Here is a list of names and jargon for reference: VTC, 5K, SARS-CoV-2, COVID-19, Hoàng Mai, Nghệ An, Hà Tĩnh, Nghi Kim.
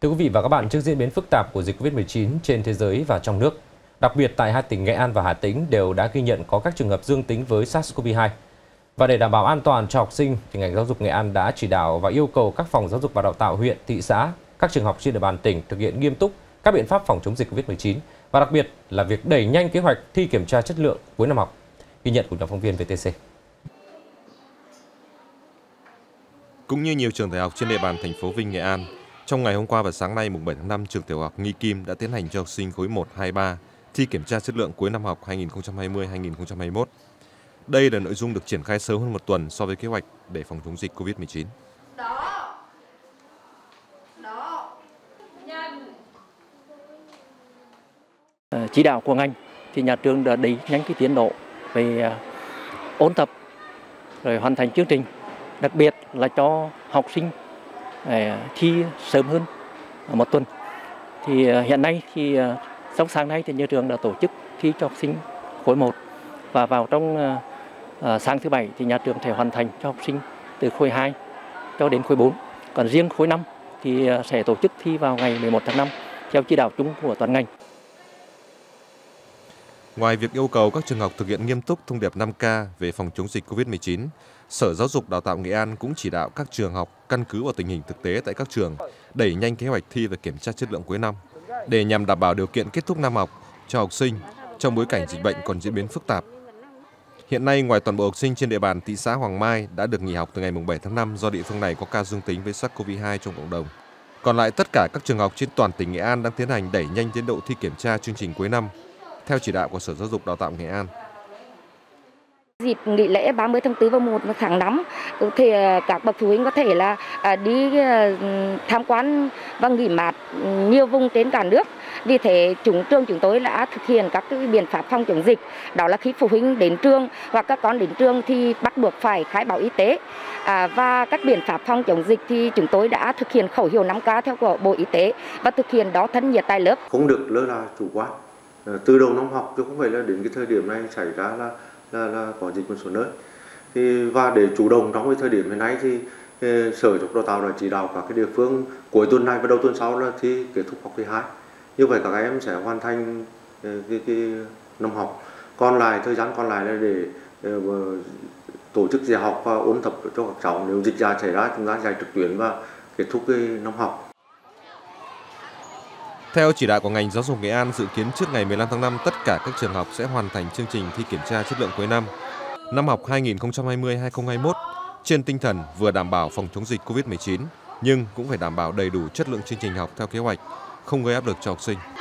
Thưa quý vị và các bạn, trước diễn biến phức tạp của dịch COVID-19 trên thế giới và trong nước, đặc biệt tại hai tỉnh Nghệ An và Hà Tĩnh đều đã ghi nhận có các trường hợp dương tính với SARS-CoV-2. Và để đảm bảo an toàn cho học sinh, thì ngành giáo dục Nghệ An đã chỉ đạo và yêu cầu các phòng giáo dục và đào tạo huyện, thị xã, các trường học trên địa bàn tỉnh thực hiện nghiêm túc các biện pháp phòng chống dịch COVID-19 và đặc biệt là việc đẩy nhanh kế hoạch thi kiểm tra chất lượng cuối năm học. Ghi nhận của nhóm phóng viên VTC. Cũng như nhiều trường tiểu học trên địa bàn thành phố Vinh, Nghệ An, trong ngày hôm qua và sáng nay mùng 7 tháng 5, trường tiểu học Nghi Kim đã tiến hành cho học sinh khối 1, 2, 3 thi kiểm tra chất lượng cuối năm học 2020-2021. Đây là nội dung được triển khai sớm hơn một tuần so với kế hoạch để phòng chống dịch COVID-19. Chỉ đạo của ngành thì nhà trường đã đẩy nhanh cái tiến độ về ôn tập rồi hoàn thành chương trình, đặc biệt là cho học sinh thi sớm hơn một tuần. Thì hiện nay thì trong sáng nay thì nhà trường đã tổ chức thi cho học sinh khối 1 và vào trong sáng thứ Bảy thì nhà trường sẽ hoàn thành cho học sinh từ khối 2 cho đến khối 4. Còn riêng khối 5 thì sẽ tổ chức thi vào ngày 11 tháng 5 theo chỉ đạo chung của toàn ngành. Ngoài việc yêu cầu các trường học thực hiện nghiêm túc thông điệp 5K về phòng chống dịch COVID-19, Sở Giáo dục Đào tạo Nghệ An cũng chỉ đạo các trường học căn cứ vào tình hình thực tế tại các trường đẩy nhanh kế hoạch thi và kiểm tra chất lượng cuối năm để nhằm đảm bảo điều kiện kết thúc năm học cho học sinh trong bối cảnh dịch bệnh còn diễn biến phức tạp. Hiện nay, ngoài toàn bộ học sinh trên địa bàn thị xã Hoàng Mai đã được nghỉ học từ ngày 7 tháng 5 do địa phương này có ca dương tính với SARS-CoV-2 trong cộng đồng. Còn lại tất cả các trường học trên toàn tỉnh Nghệ An đang tiến hành đẩy nhanh tiến độ thi kiểm tra chương trình cuối năm theo chỉ đạo của Sở Giáo dục Đào tạo Nghệ An. Dịp nghỉ lễ 30 tháng 4 và 1 tháng 5 thì các bậc phụ huynh có thể là đi tham quan và nghỉ mát nhiều vùng trên cả nước. Vì thế, trường chúng tôi đã thực hiện các cái biện pháp phòng chống dịch. Đó là khi phụ huynh đến trường hoặc các con đến trường thì bắt buộc phải khai báo y tế. Và các biện pháp phòng chống dịch thì chúng tôi đã thực hiện khẩu hiệu 5K theo của Bộ Y tế và thực hiện đo thân nhiệt tại lớp. Không được lơ là chủ quan. Từ đầu năm học chứ không phải là đến cái thời điểm này xảy ra là có dịch một số nơi. Và để chủ động trong cái thời điểm hiện nay thì Sở Giáo dục Đào tạo đã chỉ đạo các cái địa phương cuối tuần này và đầu tuần sau là thi kết thúc học kỳ 2. Như vậy các em sẽ hoàn thành cái năm học. Thời gian còn lại là để tổ chức dạy học và ôn tập cho các cháu. Nếu dịch ra xảy ra chúng ta dạy trực tuyến và kết thúc cái năm học. Theo chỉ đạo của ngành giáo dục Nghệ An, dự kiến trước ngày 15 tháng 5 tất cả các trường học sẽ hoàn thành chương trình thi kiểm tra chất lượng cuối năm. Năm học 2020-2021 trên tinh thần vừa đảm bảo phòng chống dịch COVID-19 nhưng cũng phải đảm bảo đầy đủ chất lượng chương trình học theo kế hoạch, không gây áp lực cho học sinh.